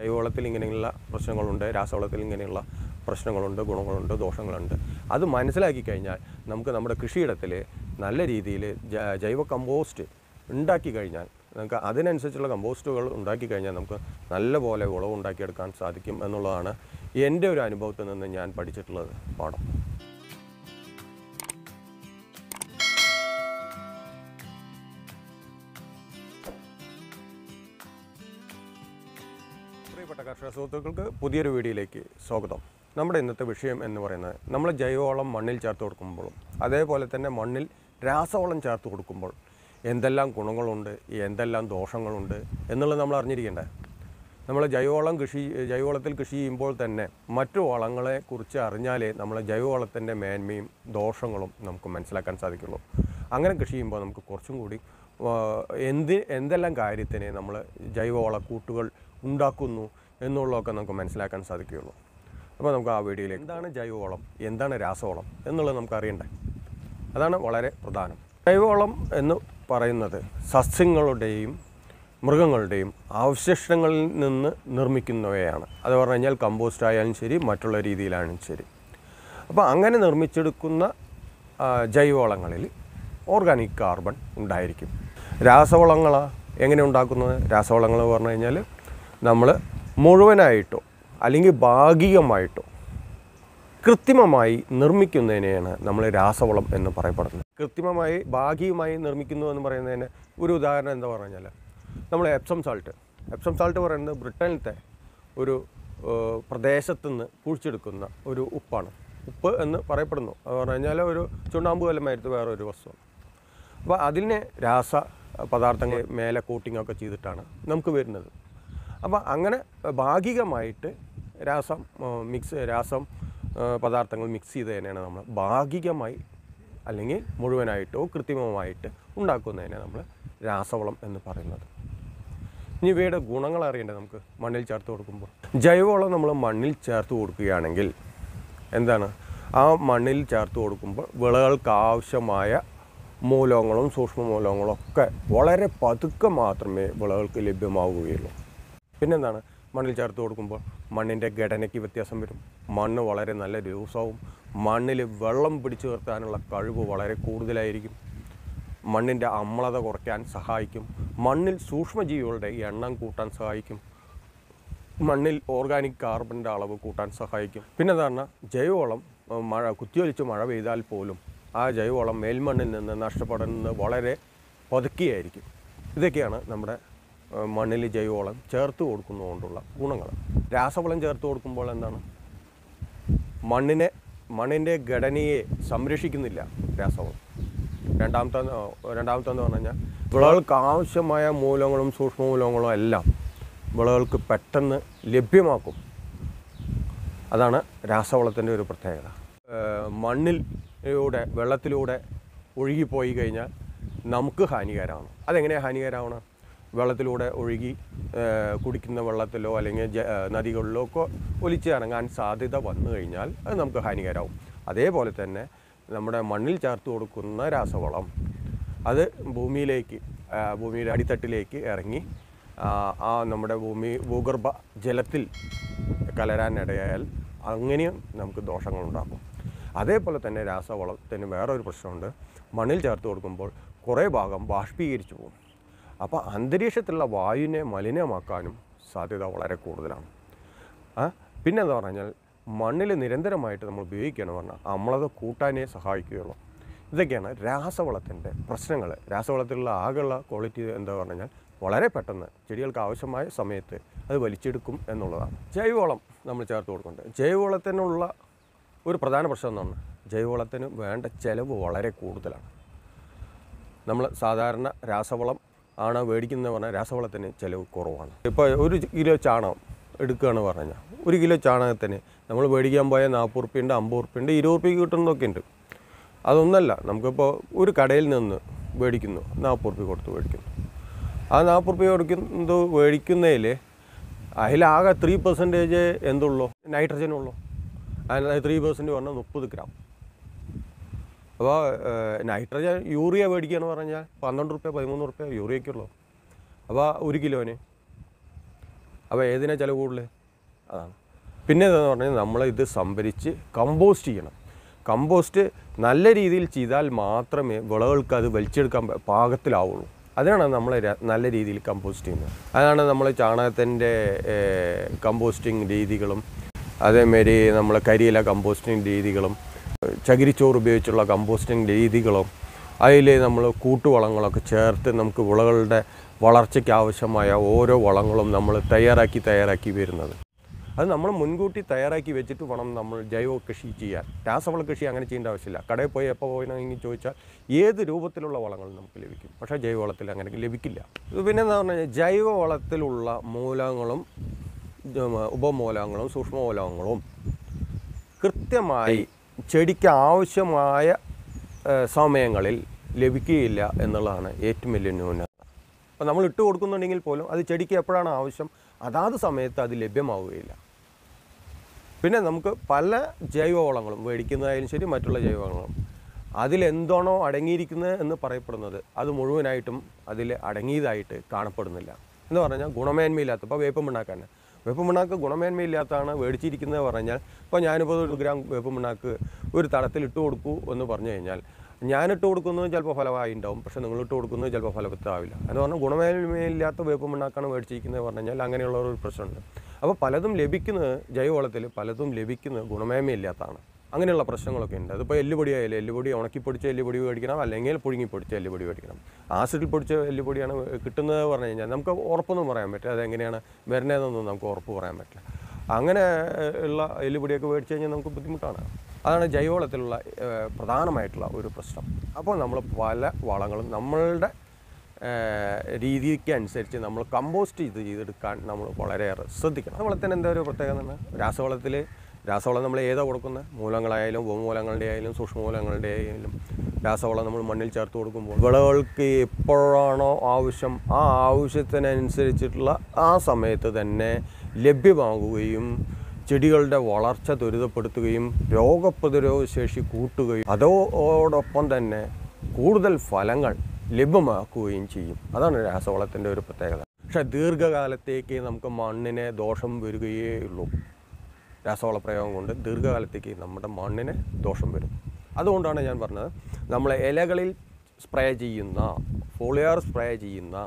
ജൈവവളത്തിൽ ഇങ്ങനെയുള്ള പ്രശ്നങ്ങളുണ്ട്, രാസവളത്തിൽ ഇങ്ങനെയുള്ള പ്രശ്നങ്ങളുണ്ട്, ഗുണങ്ങളുണ്ട്, ദോഷങ്ങളുണ്ട്. അത് മനസ്സിലാക്കി കഴിഞ്ഞാൽ നമുക്ക് നമ്മുടെ കൃഷിയിടത്തിൽ നല്ല രീതിയിൽ ജൈവ കമ്പോസ്റ്റ് ഉണ്ടാക്കി കഴിഞ്ഞാൽ നമുക്ക് അതിനനുസരിച്ചുള്ള കമ്പോസ്റ്റുകൾ ഉണ്ടാക്കി കഴിഞ്ഞാൽ നമുക്ക് നല്ലപോലെ വിളവുണ്ടാക്കിയെടുക്കാൻ സാധിക്കും എന്നുള്ളതാണ് എൻ്റെ ഒരു അനുഭവത്തിൽ നിന്ന് ഞാൻ പഠിച്ചിട്ടുള്ളത് പാഠം. പ്രിയപ്പെട്ട കർഷക സുഹൃത്തുക്കൾക്ക് പുതിയൊരു വീഡിയോയിലേക്ക് സ്വാഗതം. നമ്മുടെ ഇന്നത്തെ വിഷയം എന്ന് പറയുന്നത് നമ്മൾ ജൈവവളം മണ്ണിൽ ചേർത്ത് കൊടുക്കുമ്പോഴും അതേപോലെ തന്നെ മണ്ണിൽ രാസവളം ചേർത്ത് കൊടുക്കുമ്പോൾ എന്തെല്ലാം ഗുണങ്ങളുണ്ട്, എന്തെല്ലാം ദോഷങ്ങളുണ്ട് എന്നുള്ളത് നമ്മൾ അറിഞ്ഞിരിക്കേണ്ടേ. നമ്മൾ ജൈവവളത്തിൽ കൃഷി ചെയ്യുമ്പോൾ തന്നെ മറ്റു വളങ്ങളെക്കുറിച്ച് അറിഞ്ഞാലേ നമ്മളെ ജൈവവളത്തിൻ്റെ മേന്മയും ദോഷങ്ങളും നമുക്ക് മനസ്സിലാക്കാൻ സാധിക്കുള്ളൂ. അങ്ങനെ കൃഷി ചെയ്യുമ്പോൾ നമുക്ക് കുറച്ചും കൂടി എന്തെല്ലാം കാര്യത്തിന് നമ്മൾ ജൈവവള കൂട്ടുകൾ ഉണ്ടാക്കുന്നു എന്നുള്ളതൊക്കെ നമുക്ക് മനസ്സിലാക്കാൻ സാധിക്കുകയുള്ളൂ. അപ്പോൾ നമുക്ക് ആ വീഡിയോയിൽ എന്താണ് ജൈവവളം, എന്താണ് രാസവളം എന്നുള്ളത് നമുക്ക് അറിയണ്ടേ, അതാണ് വളരെ പ്രധാനം. ജൈവവളം എന്ന് പറയുന്നത് സസ്യങ്ങളുടെയും മൃഗങ്ങളുടെയും അവശിഷ്ടങ്ങളിൽ നിന്ന് നിർമ്മിക്കുന്നവയാണ്. അത് പറഞ്ഞു കഴിഞ്ഞാൽ കമ്പോസ്റ്റ് ആയാലും ശരി, മറ്റുള്ള രീതിയിലാണെങ്കിലും ശരി. അപ്പോൾ അങ്ങനെ നിർമ്മിച്ചെടുക്കുന്ന ജൈവവളങ്ങളിൽ ഓർഗാനിക് കാർബൺ ഉണ്ടായിരിക്കും. രാസവളങ്ങളാണ് എങ്ങനെ ഉണ്ടാക്കുന്നത്? രാസവളങ്ങൾ പറഞ്ഞു കഴിഞ്ഞാൽ നമ്മൾ മുഴുവനായിട്ടോ അല്ലെങ്കിൽ ഭാഗികമായിട്ടോ കൃത്രിമമായി നിർമ്മിക്കുന്നതിനെയാണ് നമ്മൾ രാസവളം എന്ന് പറയപ്പെടുന്നത്. കൃത്രിമമായി ഭാഗികമായി നിർമ്മിക്കുന്നു എന്ന് പറയുന്നതിന് ഒരു ഉദാഹരണം എന്താ പറഞ്ഞു കഴിഞ്ഞാൽ നമ്മൾ എപ്സം സാൾട്ട് പറയുന്നത് ബ്രിട്ടനിലത്തെ ഒരു പ്രദേശത്തു നിന്ന് കുഴിച്ചെടുക്കുന്ന ഒരു ഉപ്പാണ്, ഉപ്പ് എന്ന് പറയപ്പെടുന്നു. അത് പറഞ്ഞു കഴിഞ്ഞാൽ ഒരു ചുണ്ണാമ്പ് കലമായിട്ട് വേറൊരു വസ്തുവാണ്. അപ്പോൾ അതിനെ രാസ പദാർത്ഥങ്ങൾ മേലെ കോട്ടിങ്ങൊക്കെ ചെയ്തിട്ടാണ് നമുക്ക് വരുന്നത്. അപ്പോൾ അങ്ങനെ ഭാഗികമായിട്ട് രാസം പദാർത്ഥങ്ങൾ മിക്സ് ചെയ്തതിനെയാണ് നമ്മൾ ഭാഗികമായി അല്ലെങ്കിൽ മുഴുവനായിട്ടോ കൃത്രിമമായിട്ട് ഉണ്ടാക്കുന്നതിനെ നമ്മൾ രാസവളം എന്ന് പറയുന്നത്. ഇനി ഇവയുടെ ഗുണങ്ങൾ അറിയേണ്ടത് നമുക്ക് മണ്ണിൽ ചേർത്ത് കൊടുക്കുമ്പോൾ. ജൈവവളം നമ്മൾ മണ്ണിൽ ചേർത്ത് കൊടുക്കുകയാണെങ്കിൽ എന്താണ്, ആ മണ്ണിൽ ചേർത്ത് കൊടുക്കുമ്പോൾ വിളകൾക്ക് ആവശ്യമായ മൂലകങ്ങളും സൂക്ഷ്മമൂലകങ്ങളും ഒക്കെ വളരെ പതുക്കെ മാത്രമേ വിളകൾക്ക് ലഭ്യമാവുകയുള്ളൂ. പിന്നെന്താണ്, മണ്ണിൽ ചേർത്ത് കൊടുക്കുമ്പോൾ മണ്ണിൻ്റെ ഘടനയ്ക്ക് വ്യത്യാസം വരും. മണ്ണ് വളരെ നല്ല ലൂസാവും. മണ്ണിൽ വെള്ളം പിടിച്ചു നിർത്താനുള്ള കഴിവ് വളരെ കൂടുതലായിരിക്കും. മണ്ണിൻ്റെ അമ്ലത കുറയ്ക്കാൻ സഹായിക്കും. മണ്ണിൽ സൂക്ഷ്മജീവികളുടെ എണ്ണം കൂട്ടാൻ സഹായിക്കും. മണ്ണിൽ ഓർഗാനിക് കാർബണിൻ്റെ അളവ് കൂട്ടാൻ സഹായിക്കും. പിന്നെ എന്താണ്, ജൈവവളം കുത്തിയൊലിച്ച് മഴ പെയ്താൽ പോലും ആ ജൈവവളം മേൽമണ്ണിൽ നിന്ന് നഷ്ടപ്പെടുന്നത് വളരെ പതുക്കെയായിരിക്കും. ഇതൊക്കെയാണ് നമ്മുടെ മണ്ണിൽ ജൈവവളം ചേർത്ത് കൊടുക്കുന്നതുകൊണ്ടുള്ള ഗുണങ്ങൾ. രാസവളം ചേർത്ത് കൊടുക്കുമ്പോൾ എന്താണ്, മണ്ണിൻ്റെ ഘടനയെ സംരക്ഷിക്കുന്നില്ല രാസവളം. രണ്ടാമത്തെന്ന് പറഞ്ഞു കഴിഞ്ഞാൽ വിളകൾക്ക് ആവശ്യമായ മൂലകങ്ങളും സൂക്ഷ്മമൂലകങ്ങളും എല്ലാം വിളകൾക്ക് പെട്ടെന്ന് ലഭ്യമാക്കും. അതാണ് രാസവളത്തിൻ്റെ ഒരു പ്രത്യേകത. മണ്ണിലൂടെ വെള്ളത്തിലൂടെ ഒഴുകിപ്പോയി കഴിഞ്ഞാൽ നമുക്ക് ഹാനികരമാണ്. അതെങ്ങനെയാണ് ഹാനികരമാണ്? വെള്ളത്തിലൂടെ ഒഴുകി കുടിക്കുന്ന വെള്ളത്തിലോ അല്ലെങ്കിൽ നദികളിലോ ഒക്കെ ഒലിച്ച് ഇറങ്ങാൻ സാധ്യത വന്നു കഴിഞ്ഞാൽ അത് നമുക്ക് ഹാനികരമാവും. അതേപോലെ തന്നെ നമ്മുടെ മണ്ണിൽ ചേർത്ത് കൊടുക്കുന്ന രാസവളം അത് ഭൂമിയുടെ അടിത്തട്ടിലേക്ക് ഇറങ്ങി ആ നമ്മുടെ ഭൂഗർഭ ജലത്തിൽ കലരാനിടയായാൽ അങ്ങനെയും നമുക്ക് ദോഷങ്ങളുണ്ടാക്കും. അതേപോലെ തന്നെ രാസവളത്തിന് വേറൊരു പ്രശ്നമുണ്ട്. മണ്ണിൽ ചേർത്ത് കൊടുക്കുമ്പോൾ കുറേ ഭാഗം ബാഷ്പീകരിച്ചു പോകും. അപ്പോൾ അന്തരീക്ഷത്തിലുള്ള വായുവിനെ മലിനമാക്കാനും സാധ്യത വളരെ കൂടുതലാണ്. പിന്നെന്താ പറഞ്ഞാൽ മണ്ണിൽ നിരന്തരമായിട്ട് നമ്മൾ ഉപയോഗിക്കുകയാണ് പറഞ്ഞാൽ അമ്ലത കൂട്ടാനേ സഹായിക്കുകയുള്ളൂ. ഇതൊക്കെയാണ് രാസവളത്തിൻ്റെ പ്രശ്നങ്ങൾ. രാസവളത്തിലുള്ള ആകെയുള്ള ക്വാളിറ്റി എന്താ പറഞ്ഞു കഴിഞ്ഞാൽ വളരെ പെട്ടെന്ന് ചെടികൾക്ക് ആവശ്യമായ സമയത്ത് അത് വലിച്ചെടുക്കും എന്നുള്ളതാണ്. ജൈവവളം നമ്മൾ ചേർത്ത് കൊടുക്കുന്നുണ്ട്. ജൈവവളത്തിനുള്ള ഒരു പ്രധാന പ്രശ്നം എന്ന് പറഞ്ഞാൽ ജൈവവളത്തിന് വേണ്ട ചിലവ് വളരെ കൂടുതലാണ്. നമ്മൾ സാധാരണ രാസവളം ആണ് മേടിക്കുന്നത് പറഞ്ഞാൽ രാസവളത്തിന് ചിലവ് കുറവാണ്. ഇപ്പോൾ 1 കിലോ ചാണകം എടുക്കുകയാണ് പറഞ്ഞാൽ 1 കിലോ ചാണകത്തിന് നമ്മൾ മേടിക്കാൻ പോയാൽ 40 രൂപയുണ്ട്, 50 രൂപയുണ്ട്, 20 രൂപയ്ക്ക് കിട്ടുന്നതൊക്കെ ഉണ്ട്. അതൊന്നല്ല, നമുക്കിപ്പോൾ ഒരു കടയിൽ നിന്ന് മേടിക്കുന്നു, 40 രൂപ കൊടുത്ത് മേടിക്കുന്നു. ആ 40 രൂപ മേടിക്കുന്നതിൽ അതിലാകെ 3% എന്തുള്ളൂ, നൈട്രജനുള്ളൂ. അതിന് 3% പറഞ്ഞാൽ 30 ഗ്രാം. അപ്പോൾ നൈട്രജൻ യൂറിയ മേടിക്കുകയെന്ന് പറഞ്ഞാൽ 12 രൂപ 13 രൂപ യൂറിയയ്ക്കുള്ളൂ. അപ്പോൾ 1 കിലോന് अब ऐसी चल कूड़ल अदान नाम संभरी कंपोस्ट कंपोस्ट നല്ല രീതിയിൽ ചെയ്താൽ മാത്രമേ വിളകൾക്ക് അത് വലിച്ചെടുക്കാൻ പാകത്തിലാവുള്ളൂ അതാണ് നമ്മൾ നല്ല രീതിയിൽ കമ്പോസ്റ്റ് ചെയ്യുന്നത് അതാണ് നമ്മൾ ചാണകത്തിന്റെ കമ്പോസ്റ്റിംഗ് രീതികളും അതേമേരി നമ്മൾ കരിയില കമ്പോസ്റ്റിംഗ് രീതികളും ചകിരിച്ചോറ് ഉപയോഗിച്ചുള്ള കമ്പോസ്റ്റിംഗ് രീതികളും അതിലേ നമ്മൾ കൂട്ടുവളങ്ങളൊക്കെ ചേർത്ത് നമുക്ക് വിളകളുടെ വളർച്ചയ്ക്ക് ആവശ്യമായ ഓരോ വളങ്ങളും നമ്മൾ തയ്യാറാക്കി വരുന്നത് अब नाम मुनकूटी तैयार वैच् वन नाम जैव कृषि रासवल कृषि अगे आवश्यक कड़े एपी चोदा ऐसी रूप वल नमुक लगे पक्षे जैव वल अगर लगे जैव वल मूलक उपमूल सूक्ष्म मूलक कृत्यु चेड़ की आवश्यक समय लगे ऐटों वैलिए न्यून अब नामिटकोल अब चेड़ की एपड़ान आवश्यक അതാത് സമയത്ത് അത് ലഭ്യമാവുകയില്ല പിന്നെ നമുക്ക് പല ജൈവവളങ്ങളും വേടിക്കുന്നതായാലും ശരി മറ്റുള്ള ജൈവവളങ്ങളും അതിൽ എന്താണോ അടങ്ങിയിരിക്കുന്നത് എന്ന് പറയപ്പെടുന്നത് അത് മുഴുവനായിട്ടും അതിൽ അടങ്ങിയതായിട്ട് കാണപ്പെടുന്നില്ല എന്ന് പറഞ്ഞാൽ ഗുണമേന്മയില്ലാത്ത അപ്പോൾ വേപ്പുമണ്ണാക്കാണ് വേപ്പുമണ്ണാക്ക് ഗുണമേന്മയില്ലാത്തതാണ് വേടിച്ചിരിക്കുന്നത് പറഞ്ഞാൽ അപ്പോൾ ഞാനിപ്പോൾ 1 ഗ്രാം വേപ്പുമണ്ണാക്ക് ഒരു തടത്തിൽ ഇട്ട് കൊടുക്കൂ എന്ന് പറഞ്ഞു കഴിഞ്ഞാൽ ഞാനിട്ട് കൊടുക്കുന്നത് ചിലപ്പോൾ ഫലമായി ഉണ്ടാവും പക്ഷേ നിങ്ങൾ ഇട്ട് കൊടുക്കുന്നത് ചിലപ്പോൾ ഫലവത്താവില്ല എന്ന് പറഞ്ഞാൽ ഗുണമേന്മയില്ലാത്ത വേപ്പുമണ്ണാക്കാണ് മേടിച്ചിരിക്കുന്നത് പറഞ്ഞാൽ അങ്ങനെയുള്ള ഒരു പ്രശ്നമുണ്ട് അപ്പോൾ പലതും ലഭിക്കുന്നത് ജൈവവളത്തിൽ പലതും ലഭിക്കുന്നത് ഗുണമേന്മയില്ലാത്തതാണ് അങ്ങനെയുള്ള പ്രശ്നങ്ങളൊക്കെ ഉണ്ട് അതിപ്പോൾ എല്ലുപൊടിയായാലും എല്ലുപൊടി ഉണക്കിപ്പൊടിച്ച എല്ലുപൊടി മേടിക്കണം അല്ലെങ്കിൽ പുഴുങ്ങിപ്പൊടിച്ച എല്ലുപൊടി മേടിക്കണം ആസിഡിൽ പൊടിച്ച എല്ലുപൊടിയാണ് കിട്ടുന്നത് പറഞ്ഞു കഴിഞ്ഞാൽ നമുക്ക് ഉറപ്പൊന്നും പറയാൻ പറ്റില്ല അതെങ്ങനെയാണ് വരുന്നതെന്നൊന്നും നമുക്ക് ഉറപ്പ് പറയാൻ പറ്റില്ല അങ്ങനെ ഉള്ള എല്ലുപൊടിയൊക്കെ മേടിച്ചു കഴിഞ്ഞാൽ നമുക്ക് ബുദ്ധിമുട്ടാണ് അതാണ് ജൈവവളത്തിലുള്ള പ്രധാനമായിട്ടുള്ള ഒരു പ്രശ്നം അപ്പോൾ നമ്മൾ പല വളങ്ങളും നമ്മളുടെ രീതിക്ക് അനുസരിച്ച് നമ്മൾ കമ്പോസ്റ്റ് ചെയ്തെടുക്കാൻ നമ്മൾ വളരെയേറെ ശ്രദ്ധിക്കണം വളത്തിന് എന്താ ഒരു പ്രത്യേകത എന്ന് രാസവളം നമ്മൾ ഏതാ കൊടുക്കുന്നത് മൂലങ്ങളായാലും ഉപമൂലങ്ങളുടെ ആയാലും സൂക്ഷ്മമൂലങ്ങളുടെ ആയാലും രാസവളം നമ്മൾ മണ്ണിൽ ചേർത്ത് കൊടുക്കുമ്പോൾ വിളകൾക്ക് എപ്പോഴാണോ ആവശ്യം ആ ആവശ്യത്തിനനുസരിച്ചിട്ടുള്ള ആ സമയത്ത് തന്നെ ലഭ്യമാവുകയും ചെടികളുടെ വളർച്ച ത്വരിതപ്പെടുത്തുകയും രോഗപ്രതിരോധശേഷി കൂട്ടുകയും അതോടൊപ്പം തന്നെ കൂടുതൽ ഫലങ്ങൾ ലഭ്യമാക്കുകയും ചെയ്യും അതാണ് രാസവളത്തിൻ്റെ ഒരു പ്രത്യേകത പക്ഷേ ദീർഘകാലത്തേക്ക് നമുക്ക് മണ്ണിനെ ദോഷം വരികയേ ഉള്ളൂ രാസവള പ്രയോഗം കൊണ്ട് ദീർഘകാലത്തേക്ക് നമ്മുടെ മണ്ണിനെ ദോഷം വരും അതുകൊണ്ടാണ് ഞാൻ പറഞ്ഞത് നമ്മൾ ഇലകളിൽ സ്പ്രേ ചെയ്യുന്ന ഫോളിയർ സ്പ്രേ ചെയ്യുന്ന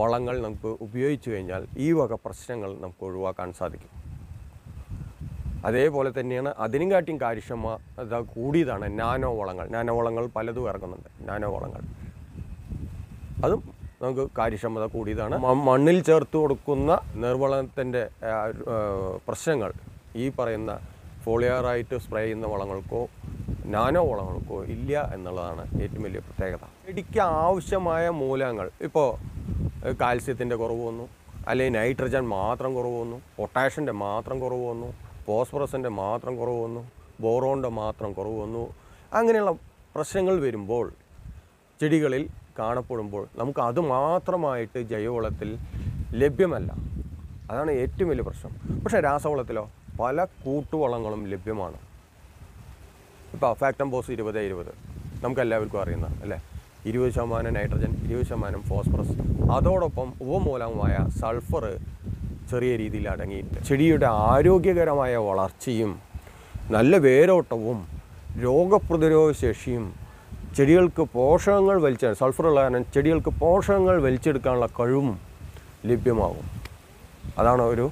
വളങ്ങൾ നമുക്ക് ഉപയോഗിച്ച് കഴിഞ്ഞാൽ ഈ വക പ്രശ്നങ്ങൾ നമുക്ക് ഒഴിവാക്കാൻ സാധിക്കും അതേപോലെ തന്നെയാണ് അതിനേക്കാളും കാര്യക്ഷമത കൂടിയതാണ് നാനോ വളങ്ങൾ പലതും ഇറങ്ങുന്നുണ്ട് നാനോ വളങ്ങൾ അതും നമുക്ക് കാര്യക്ഷമത കൂടിയതാണ് മണ്ണിൽ ചേർത്ത് കൊടുക്കുന്ന നിർവളത്തിൻ്റെ പ്രശ്നങ്ങൾ ഈ പറയുന്ന ഫോളിയറായിട്ട് സ്പ്രേ ചെയ്യുന്ന വളങ്ങൾക്കോ നാനോ വളങ്ങൾക്കോ ഇല്ല എന്നുള്ളതാണ് ഏറ്റവും വലിയ പ്രത്യേകത ചെടിക്ക് ആവശ്യമായ മൂലകങ്ങൾ ഇപ്പോൾ കാൽസ്യത്തിൻ്റെ കുറവ് വന്നു അല്ലെങ്കിൽ നൈട്രജൻ മാത്രം കുറവ് വന്നു പൊട്ടാഷ്യൻ്റെ മാത്രം കുറവ് വന്നു ഫോസ്ഫറസിൻ്റെ മാത്രം കുറവ് വന്നു ബോറോണിൻ്റെ മാത്രം കുറവ് വന്നു അങ്ങനെയുള്ള പ്രശ്നങ്ങൾ വരുമ്പോൾ ചെടികളിൽ കാണപ്പെടുമ്പോൾ നമുക്ക് അതുമാത്രമായിട്ട് ജൈവവളത്തിൽ ലഭ്യമല്ല അതാണ് ഏറ്റവും വലിയ പ്രശ്നം പക്ഷേ രാസവളത്തിലോ പല കൂട്ടുവളങ്ങളും ലഭ്യമാണ് ഇപ്പോൾ ഫാക്ടംബോസ് 20-20 നമുക്കെല്ലാവർക്കും അറിയുന്നതാണ് അല്ലേ 20% നൈട്രജൻ 20% ഫോസ്ഫറസ് അതോടൊപ്പം ഉപമൂലമായ സൾഫർ ചെറിയ രീതിയിൽ അടങ്ങിയിട്ട് ചെടിയുടെ ആരോഗ്യകരമായ വളർച്ചയും നല്ല വേരോട്ടവും രോഗപ്രതിരോധശേഷിയും ചെടികൾക്ക് പോഷകങ്ങൾ വലിച്ചെടുക്കാൻ സൾഫറുള്ള കാരണം ചെടികൾക്ക് പോഷകങ്ങൾ വലിച്ചെടുക്കാനുള്ള കഴിവും ലഭ്യമാകും അതാണ് ഒരു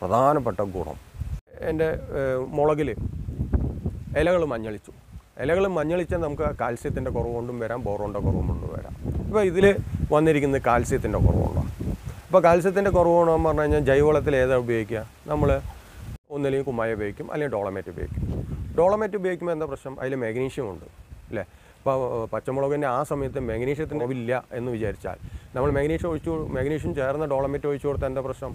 പ്രധാനപ്പെട്ട ഗുണം എൻ്റെ മുളകിൽ ഇലകൾ മഞ്ഞളിച്ചാൽ നമുക്ക് കാൽസ്യത്തിൻ്റെ കുറവ് കൊണ്ടും വരാം ബോറോണിൻ്റെ കുറവ് കൊണ്ടും വരാം ഇപ്പോൾ ഇതിൽ വന്നിരിക്കുന്നത് കാൽസ്യത്തിൻ്റെ കുറവുകൊണ്ടാണ് അപ്പോൾ കാൽസ്യത്തിൻ്റെ കുറവുകൊണ്ടെന്ന് പറഞ്ഞു കഴിഞ്ഞാൽ ജൈവവളത്തിൽ ഏതാ ഉപയോഗിക്കുക നമ്മൾ ഒന്നില്ലെങ്കിൽ കുമ്മായ ഉപയോഗിക്കും അല്ലെങ്കിൽ ഡോളമേറ്റ് ഉപയോഗിക്കുമ്പോൾ എന്താ പ്രശ്നം അതിൽ മാഗ്നീഷ്യമുണ്ട് അല്ലേ അപ്പോൾ പച്ചമുളകിൻ്റെ ആ സമയത്ത് മാഗ്നീഷ്യത്തിന് കുറവില്ല എന്ന് വിചാരിച്ചാൽ നമ്മൾ മാഗ്നീഷ്യം ചേർന്ന ഡോളമേറ്റ് ഒഴിച്ചു കൊടുത്താൽ എന്താ പ്രശ്നം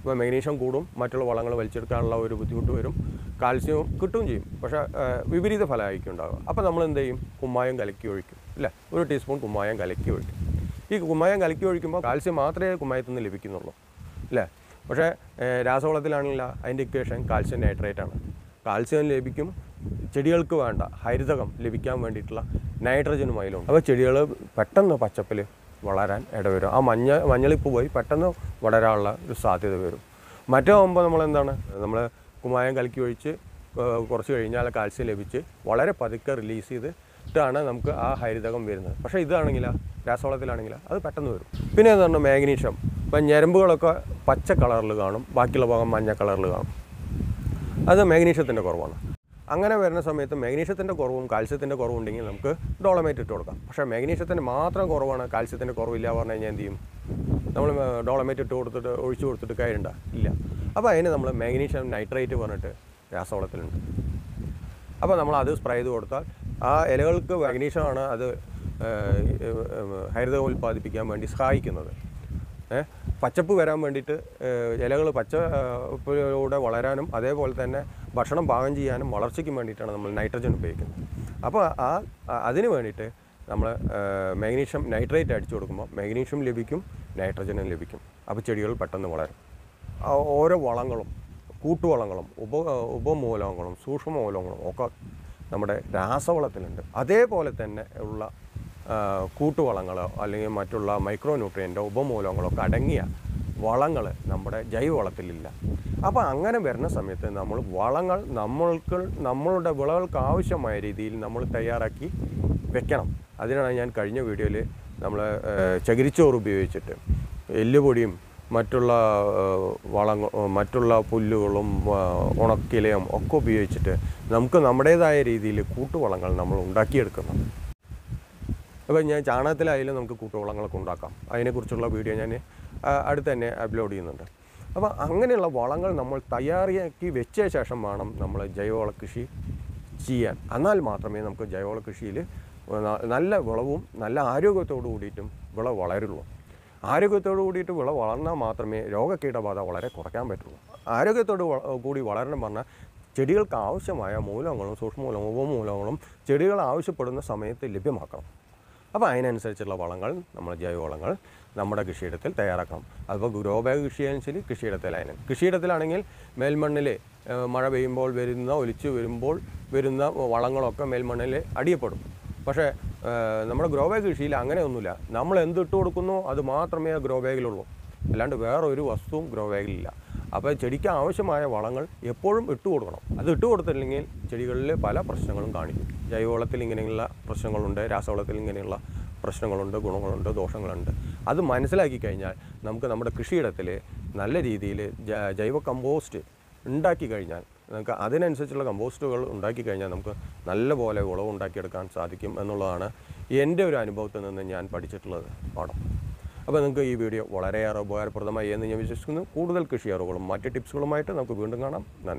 അപ്പോൾ മാഗ്നീഷ്യം കൂടും മറ്റുള്ള വളങ്ങൾ വലിച്ചെടുക്കാനുള്ള ഒരു ബുദ്ധിമുട്ട് വരും കാൽസ്യവും കിട്ടുകയും ചെയ്യും പക്ഷേ വിപരീത ഫലമായിരിക്കും ഉണ്ടാകുക അപ്പോൾ നമ്മൾ എന്ത് ചെയ്യും കുമ്മായം കലക്കി ഒഴിക്കും അല്ലേ 1 ടീസ്പൂൺ കുമ്മായം കലക്കി ഒഴിക്കും ഈ കുമ്മായം കലക്കി ഒഴിക്കുമ്പോൾ കാൽസ്യം മാത്രമേ കുമ്മായത്തിൽ നിന്ന് ലഭിക്കുന്നുള്ളൂ അല്ലേ പക്ഷേ രാസവളത്തിലാണെങ്കിൽ അതിൻ്റെ ഇക്വേഷൻ കാൽസ്യം നൈട്രേറ്റാണ് കാൽസ്യം ലഭിക്കും ചെടികൾക്ക് വേണ്ട ഹരിതകം ലഭിക്കാൻ വേണ്ടിയിട്ടുള്ള നൈട്രജനുമായാലും അപ്പോൾ ചെടികൾ പെട്ടെന്ന് പച്ചപ്പിൽ വളരാൻ ഇടവരും. ആ മഞ്ഞളിപ്പ് പോയി പെട്ടെന്ന് വളരാനുള്ള ഒരു സാധ്യത വരും. മറ്റാകുമ്പോൾ നമ്മളെന്താണ്, നമ്മൾ കുമ്മായം കലക്കി ഒഴിച്ച് കുറച്ച് കഴിഞ്ഞാൽ കാൽസ്യം ലഭിച്ച് വളരെ പതുക്കെ റിലീസ് ചെയ്തിട്ടാണ് നമുക്ക് ആ ഹരിതകം വരുന്നത്. പക്ഷേ ഇതാണെങ്കിൽ രാസവളത്തിലാണെങ്കിൽ അത് പെട്ടെന്ന് വരും. പിന്നെ എന്ന് പറഞ്ഞാൽ മാഗ്നീഷ്യം, ഇപ്പം ഞരമ്പുകളൊക്കെ പച്ച കളറിൽ കാണും, ബാക്കിയുള്ള ഭാഗം മഞ്ഞ കളറിൽ കാണും. അത് മാഗ്നീഷ്യത്തിൻ്റെ കുറവാണ്. അങ്ങനെ വരുന്ന സമയത്ത് മാഗ്നീഷ്യത്തിൻ്റെ കുറവും കാൽസ്യത്തിൻ്റെ കുറവുണ്ടെങ്കിൽ നമുക്ക് ഡോളമൈറ്റ് ഇട്ട് കൊടുക്കാം. പക്ഷേ മാഗ്നീഷ്യത്തിൻ്റെ മാത്രം കുറവാണ്, കാൽസ്യത്തിൻ്റെ കുറവില്ല പറഞ്ഞു കഴിഞ്ഞാൽ എന്ത് ചെയ്യും, നമ്മൾ ഡോളമൈറ്റ് ഇട്ട് കൊടുത്തിട്ട് ഒഴിച്ചു കൊടുത്തിട്ട് കാര്യണ്ട ഇല്ല. അപ്പോൾ അതിന് നമ്മൾ മാഗ്നീഷ്യം നൈട്രേറ്റ് പറഞ്ഞിട്ട് രാസവളത്തിലുണ്ട്. അപ്പോൾ നമ്മൾ അത് സ്പ്രേ ചെയ്ത് കൊടുത്താൽ ആ ഇലകൾക്ക് മാഗ്നീഷ്യമാണ് അത് ഹരിതകം ഉൽപ്പാദിപ്പിക്കാൻ വേണ്ടി സഹായിക്കുന്നത്. പച്ചപ്പ് വരാൻ വേണ്ടിയിട്ട് ഇലകൾ പച്ചപ്പിലൂടെ വളരാനും അതേപോലെ തന്നെ ഭക്ഷണം പാകം ചെയ്യാനും വളർച്ചയ്ക്കും വേണ്ടിയിട്ടാണ് നമ്മൾ നൈട്രജൻ ഉപയോഗിക്കുന്നത്. അപ്പോൾ അതിന് വേണ്ടിയിട്ട് നമ്മൾ മാഗ്നീഷ്യം നൈട്രേറ്റ് അടിച്ചു കൊടുക്കുമ്പോൾ മാഗ്നീഷ്യം ലഭിക്കും, നൈട്രജനും ലഭിക്കും. അപ്പോൾ ചെടികൾ പെട്ടെന്ന് വളരും. ഓരോ വളങ്ങളും കൂട്ടുവളങ്ങളും ഉപമൂലകങ്ങളും സൂക്ഷ്മമൂലകങ്ങളും ഒക്കെ നമ്മുടെ രാസവളത്തിലുണ്ട്. അതേപോലെ തന്നെ ഉള്ള കൂട്ടുവളങ്ങളോ അല്ലെങ്കിൽ മറ്റുള്ള മൈക്രോ ന്യൂട്രിയൻ്റോ ഉപമൂലകങ്ങളോ ഒക്കെ അടങ്ങിയ വളങ്ങൾ നമ്മുടെ ജൈവവളത്തിലില്ല. അപ്പോൾ അങ്ങനെ വരുന്ന സമയത്ത് നമ്മൾ വളങ്ങൾ നമ്മളുടെ വിളകൾക്ക് ആവശ്യമായ രീതിയിൽ നമ്മൾ തയ്യാറാക്കി വെക്കണം. അതിനാണ് ഞാൻ കഴിഞ്ഞ വീഡിയോയിൽ നമ്മൾ ചകിരിച്ചോറ് ഉപയോഗിച്ചിട്ട് എല്ലുപൊടിയും മറ്റുള്ള വളങ്ങൾ മറ്റുള്ള പുല്ലുകളും ഉണക്കിലയും ഒക്കെ ഉപയോഗിച്ചിട്ട് നമുക്ക് നമ്മുടേതായ രീതിയിൽ കൂട്ടുവളങ്ങൾ നമ്മൾ ഉണ്ടാക്കിയെടുക്കുന്നത്. അപ്പോൾ ഞാൻ ചാണകത്തിലായാലും നമുക്ക് കൂട്ടുവളങ്ങളൊക്കെ ഉണ്ടാക്കാം. അതിനെക്കുറിച്ചുള്ള വീഡിയോ ഞാൻ അടുത്ത് തന്നെ അപ്ലോഡ് ചെയ്യുന്നുണ്ട്. അപ്പോൾ അങ്ങനെയുള്ള വളങ്ങൾ നമ്മൾ തയ്യാറാക്കി വെച്ച ശേഷം വേണം നമ്മൾ ജൈവവള കൃഷി ചെയ്യാൻ. എന്നാൽ മാത്രമേ നമുക്ക് ജൈവവള കൃഷിയിൽ നല്ല വിളവും നല്ല ആരോഗ്യത്തോടു കൂടിയിട്ടും വിള വളരുള്ളൂ. ആരോഗ്യത്തോടു കൂടിയിട്ട് വിള വളർന്നാൽ മാത്രമേ രോഗകീടബാധ വളരെ കുറയ്ക്കാൻ പറ്റുള്ളൂ. ആരോഗ്യത്തോടു കൂടി വളരണം പറഞ്ഞാൽ ചെടികൾക്ക് ആവശ്യമായ മൂലകങ്ങളും സൂക്ഷ്മമൂലകങ്ങളും ഉപമൂലകങ്ങളും ചെടികൾ ആവശ്യപ്പെടുന്ന സമയത്ത് ലഭ്യമാക്കണം. അപ്പോൾ അതിനനുസരിച്ചുള്ള വളങ്ങൾ നമ്മൾ ജൈവവളങ്ങൾ നമ്മുടെ കൃഷിയിടത്തിൽ തയ്യാറാക്കണം. അതിപ്പോൾ ഗ്രോ ബാഗ് കൃഷിയനുസരിച്ച് കൃഷിയിടത്തിലായാലും കൃഷിയിടത്തിലാണെങ്കിൽ മേൽമണ്ണിൽ മഴ പെയ്യുമ്പോൾ വരുന്ന ഒലിച്ച് വരുമ്പോൾ വരുന്ന വളങ്ങളൊക്കെ മേൽമണ്ണിൽ അടിയപ്പെടും. പക്ഷേ നമ്മുടെ ഗ്രോ ബാഗ് കൃഷിയിൽ അങ്ങനെയൊന്നുമില്ല. നമ്മൾ എന്തിട്ട് കൊടുക്കുന്നു അത് മാത്രമേ ഗ്രോ ബാഗിലുള്ളൂ, അല്ലാണ്ട് വേറൊരു വസ്തുവും ഗ്രോ ബാഗിലില്ല. അപ്പോൾ ചെടിക്ക് ആവശ്യമായ വളങ്ങൾ എപ്പോഴും ഇട്ട് കൊടുക്കണം. അത് ഇട്ട് കൊടുത്തില്ലെങ്കിൽ ചെടികളിൽ പല പ്രശ്നങ്ങളും കാണിക്കും. ജൈവവളത്തിൽ ഇങ്ങനെയുള്ള പ്രശ്നങ്ങളുണ്ട്, രാസവളത്തിൽ ഇങ്ങനെയുള്ള പ്രശ്നങ്ങളുണ്ട്, ഗുണങ്ങളുണ്ട്, ദോഷങ്ങളുണ്ട്. അത് മനസ്സിലാക്കി കഴിഞ്ഞാൽ നമുക്ക് നമ്മുടെ കൃഷിയിടത്തിൽ നല്ല രീതിയിൽ ജൈവ കമ്പോസ്റ്റ് ഉണ്ടാക്കി കഴിഞ്ഞാൽ നമുക്ക് അതിനനുസരിച്ചുള്ള കമ്പോസ്റ്റുകൾ ഉണ്ടാക്കി കഴിഞ്ഞാൽ നമുക്ക് നല്ലപോലെ വിളവ് ഉണ്ടാക്കിയെടുക്കാൻ സാധിക്കും എന്നുള്ളതാണ് എൻ്റെ ഒരു അനുഭവത്തിൽ നിന്ന് ഞാൻ പഠിച്ചിട്ടുള്ളത് പാഠം. അപ്പോൾ നിങ്ങൾക്ക് ഈ വീഡിയോ വളരെയേറെ ഉപകാരപ്രദമായി എന്ന് ഞാൻ വിശ്വസിക്കുന്നു. കൂടുതൽ കൃഷി അറിവുകളും മറ്റ് ടിപ്സുകളുമായിട്ട് നമുക്ക് വീണ്ടും കാണാം. നന്ദി.